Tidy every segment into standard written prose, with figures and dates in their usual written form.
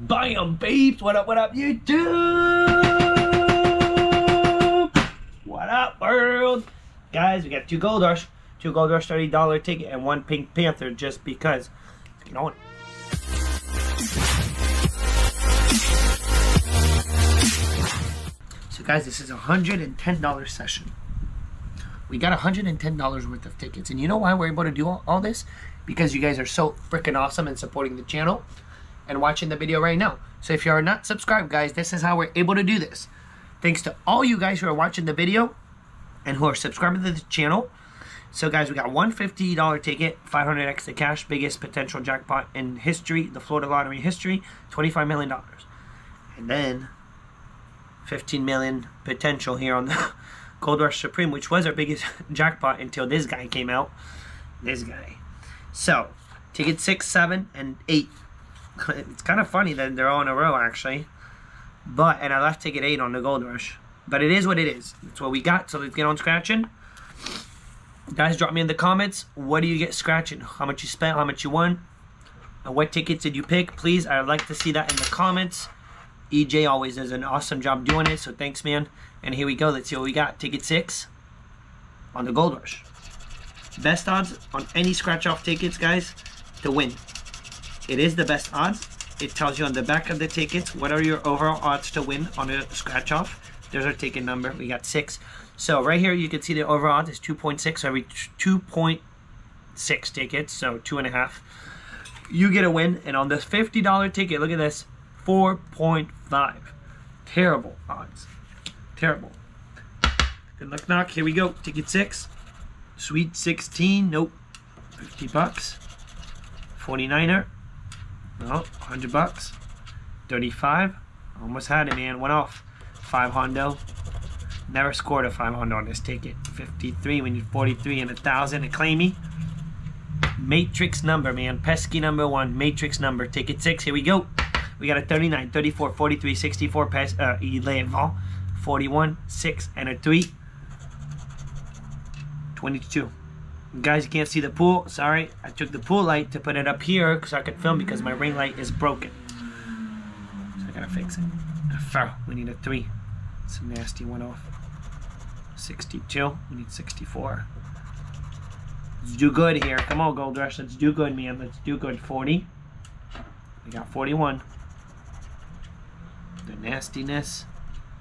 Bam, babes! What up, YouTube? What up, world? Guys, we got two Goldrush $30 ticket and one Pink Panther just because. Let's get on. So guys, this is a $110 session. We got $110 worth of tickets. And you know why we're able to do all this? Because you guys are so freaking awesome and supporting the channel and watching the video right now. So if you are not subscribed, guys, this is how we're able to do this. Thanks to all you guys who are watching the video and who are subscribing to the channel. So guys, we got $150 ticket, 500X the cash, biggest potential jackpot in history, the Florida lottery history, $25 million. And then $15 million potential here on the Goldrush Supreme, which was our biggest jackpot until this guy came out. This guy. So, ticket 6, 7, and 8. It's kind of funny that they're all in a row, actually. But, and I left ticket 8 on the Goldrush. But it is what it is. That's what we got, so let's get on scratching. Guys, drop me in the comments. What do you get scratching? How much you spent, how much you won, and what tickets did you pick? Please, I'd like to see that in the comments. EJ always does an awesome job doing it, so thanks, man. And here we go. Let's see what we got. Ticket 6 on the Goldrush. Best odds on any scratch-off tickets, guys, to win. It is the best odds. It tells you on the back of the tickets what are your overall odds to win on a scratch-off. There's our ticket number. We got 6. So right here, you can see the overall odds is 2.6 every 2.6 tickets, so 2.5. You get a win, and on the $50 ticket, look at this. 4.5. Terrible odds. Terrible. Good luck, knock. Here we go. Ticket 6. Sweet 16. Nope. 50 bucks. 49er. No. 100 bucks. 35. Almost had it, man. Went off. 500. Never scored a 500 on this ticket. 53. We need 43 and 1,000 to claim me. Matrix number, man. Pesky number 1. Matrix number. Ticket 6. Here we go. We got a 39, 34, 43, 64, 11, 41, 6, and a 3. 22. You guys can't see the pool. Sorry, I took the pool light to put it up here because I could film because my ring light is broken. So I gotta fix it. We need a 3. It's a nasty one off. 62. We need 64. Let's do good here. Come on, Goldrush. Let's do good, man. Let's do good. 40. We got 41. The nastiness.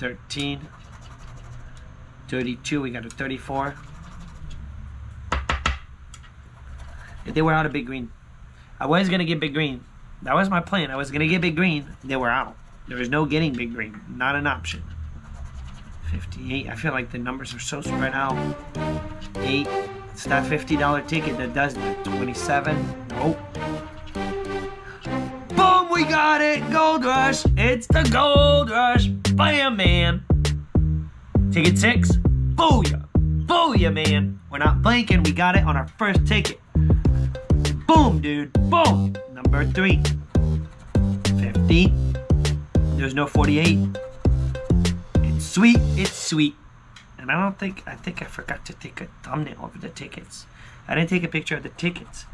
13. 32. We got a 34. If they were out of big green. I was going to get big green. That was my plan. I was going to get big green. They were out. There was no getting big green. Not an option. 58. I feel like the numbers are so spread out. 8. It's that $50 ticket that does that. 27. Nope. We got it, Goldrush. It's the Goldrush. Bam, man. Ticket 6. Booyah. Booyah, man. We're not blinking. We got it on our first ticket. Boom, dude. Boom. Number 3. 50. There's no 48. It's sweet. It's sweet. And I think I forgot to take a thumbnail of the tickets. I didn't take a picture of the tickets.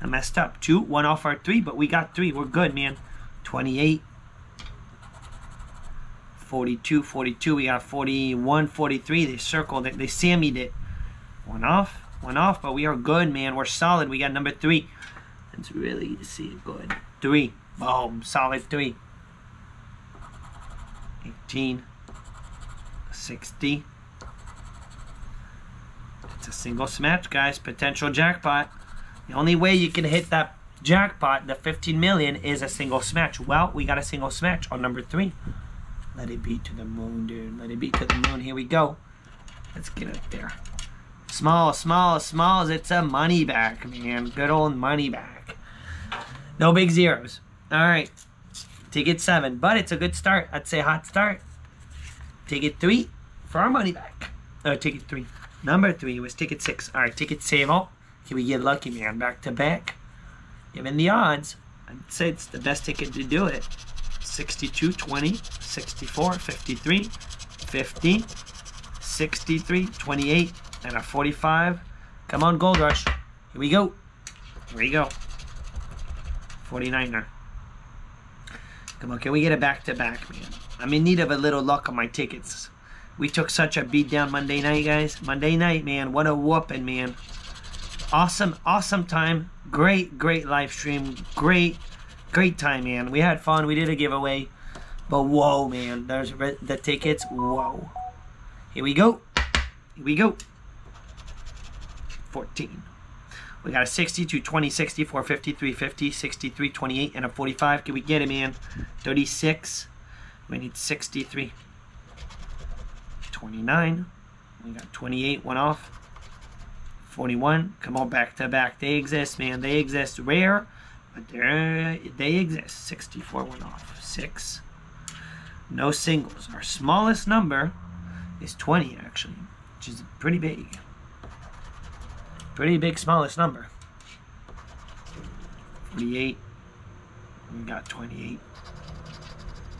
I messed up. 2, 1 off our 3, but we got 3. We're good, man. 28, 42, 42, we got 41, 43, they circled it, they sammied it. 1 off, but we are good, man, we're solid, we got number 3. Let's really see it good. 3, boom, solid 3. 18, 60. It's a single smash, guys, potential jackpot. The only way you can hit that jackpot, the 15 million, is a single smash. Well, we got a single smash on number 3. Let it be to the moon, dude. Let it be to the moon. Here we go. Let's get up there. Small, small, smalls. It's a money back, man. Good old money back. No big zeros. All right. Ticket 7. But it's a good start. I'd say hot start. Ticket 3 for our money back. Oh, ticket 3. Number 3 was ticket 6. All right, ticket 7. Can we get lucky, man? Back to back. Given the odds, I'd say it's the best ticket to do it. 62, 20, 64, 53, 50, 63, 28, and a 45. Come on, Goldrush. Here we go. Here we go. 49er. Come on, can we get a back-to-back, man? I'm in need of a little luck on my tickets. We took such a beat down Monday night, guys. Monday night, man. What a whooping, man. Awesome, awesome time. Great, great live stream. Great, great time, man. We had fun. We did a giveaway. But whoa, man. There's the tickets. Whoa. Here we go. Here we go. 14. We got a 60, 220, 60, 450, 350, 63, 28, and a 45. Can we get it, man? 36. We need 63. 29. We got 28. One off. 41. Come on, back to back. They exist, man. They exist. Rare, but they exist. 64. One off. 6. No singles. Our smallest number is 20, actually, which is pretty big. Pretty big smallest number. 48. We got 28.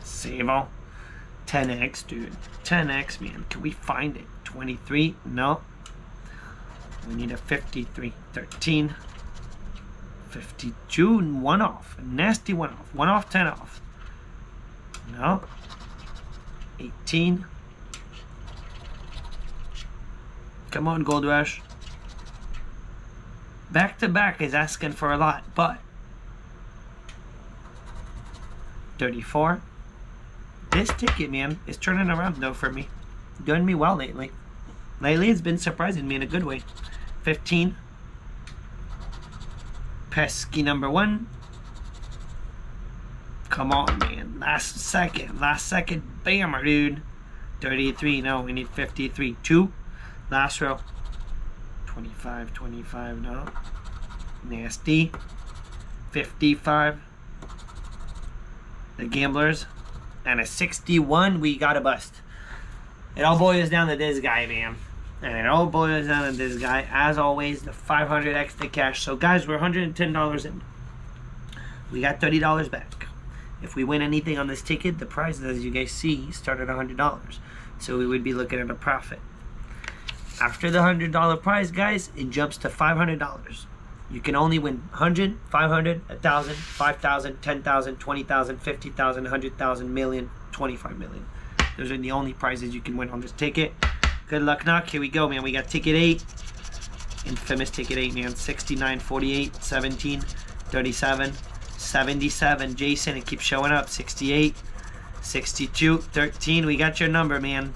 Save all. 10x, dude. 10x, man. Can we find it? 23? No. We need a 53. 13. 52. One off. A nasty one off. One off, 10 off. No. 18. Come on, Gold Rush. Back to back is asking for a lot, but 34. This ticket, man, is turning around though for me. Doing me well lately. Lately, it's been surprising me in a good way. 15. Pesky number 1. Come on, man. Last second, bammer, dude. 33. No, we need 53. 2. Last row. 25, 25, no. Nasty. 55. The gamblers. And a 61, we got a bust. It all boils down to this guy, man. And it all boils down to this guy. As always, the 500X to cash. So, guys, we're $110 in. We got $30 back. If we win anything on this ticket, the prizes, as you guys see, start at $100. So we would be looking at a profit. After the $100 prize, guys, it jumps to $500. You can only win 100, 500, 1,000, 5,000, 10,000, 20,000, 50,000, 100,000, million, 25 million. Those are the only prizes you can win on this ticket. Good luck, knock. Here we go, man. We got ticket 8. Infamous ticket 8, man. 69, 48, 17, 37, 77. Jason, it keeps showing up. 68, 62, 13. We got your number, man.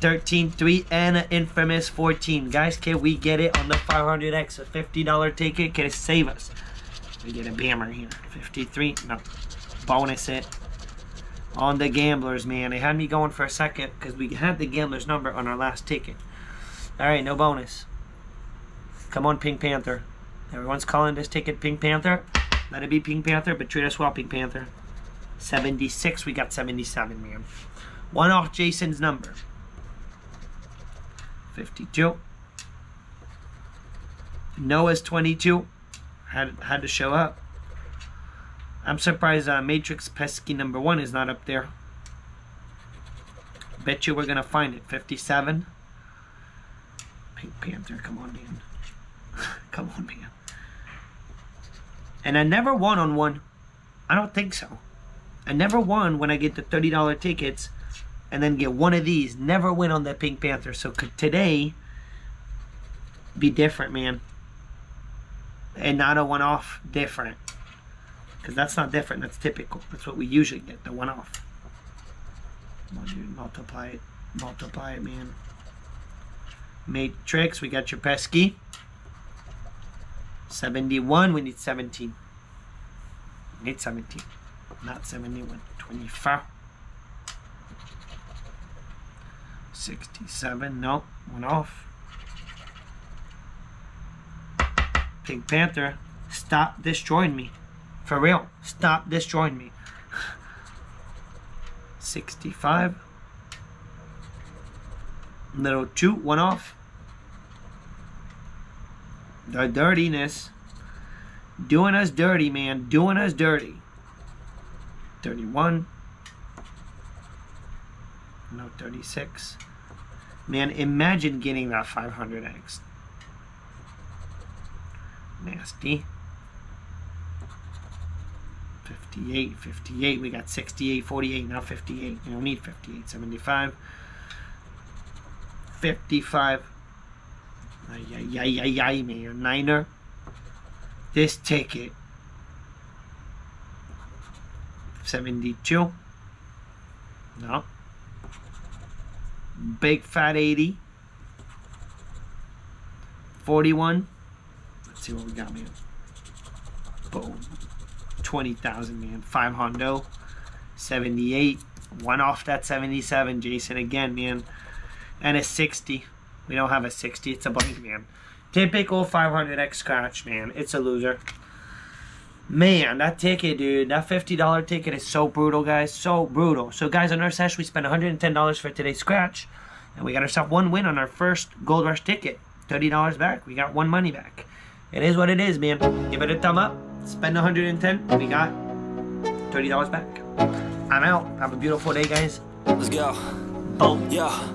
13, 3, and an infamous 14. Guys, can we get it on the 500X? A $50 ticket? Can it save us? We get a bammer here. 53? No. Bonus it. On the gamblers, man. It had me going for a second because we had the gamblers number on our last ticket. Alright, no bonus. Come on, Pink Panther. Everyone's calling this ticket Pink Panther. Let it be Pink Panther, but treat us well, Pink Panther. 76. We got 77, man. One off Jason's number. 52. Noah's 22. Had to show up. I'm surprised Matrix Pesky number 1 is not up there. Bet you we're gonna find it. 57. Pink Panther, come on, man. Come on, man. And I never won on one. I don't think so. I never won when I get the $30 tickets. And then get one of these. Never win on that Pink Panther. So could today be different, man? And not a one-off, different. Because that's not different. That's typical. That's what we usually get, the one-off. Come on, dude. Multiply it. Multiply it, man. Matrix. We got your pesky. 71. We need 17. We need 17. Not 71. 25. 67, no, one off. Pink Panther, stop destroying me. For real, stop destroying me. 65. Little 2, one off. The dirtiness. Doing us dirty, man, doing us dirty. 31. No, 36. Man, imagine getting that 500X. Nasty. 58, we got 68, 48, now 58. You don't need 58, 75, 55. Ay, man, a niner. This ticket, 72. No. Big fat 80. 41. Let's see what we got, man. Boom. 20,000, man. 500. 78. One off that 77, Jason, again, man. And a 60. We don't have a 60. It's a blank, man. Typical 500X scratch, man. It's a loser. Man, that ticket, dude. That $50 ticket is so brutal, guys. So brutal. So, guys, on our sesh, we spent $110 for today's scratch. And we got ourselves one win on our first Gold Rush ticket. $30 back. We got one money back. It is what it is, man. Give it a thumb up. Spend $110. We got $30 back. I'm out. Have a beautiful day, guys. Let's go. Boom. Yeah.